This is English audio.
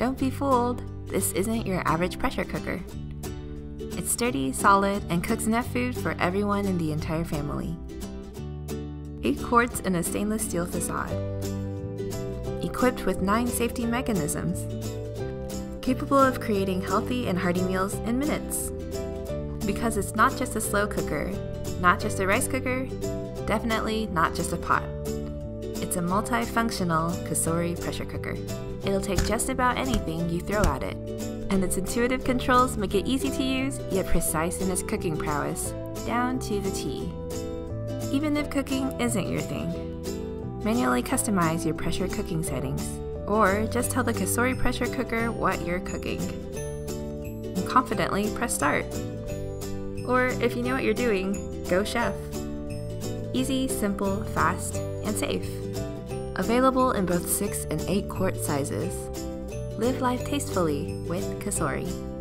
Don't be fooled, this isn't your average pressure cooker. It's sturdy, solid, and cooks enough food for everyone in the entire family. 8 quarts in a stainless steel facade. Equipped with 9 safety mechanisms. Capable of creating healthy and hearty meals in minutes. Because it's not just a slow cooker, not just a rice cooker, definitely not just a pot. It's a multifunctional Kasori pressure cooker. It'll take just about anything you throw at it, and its intuitive controls make it easy to use, yet precise in its cooking prowess, down to the T. Even if cooking isn't your thing, manually customize your pressure cooking settings, or just tell the Kasori pressure cooker what you're cooking, and confidently press start. Or if you know what you're doing, go chef. Easy, simple, fast, and safe. Available in both 6 and 8 quart sizes. Live life tastefully with Kasori.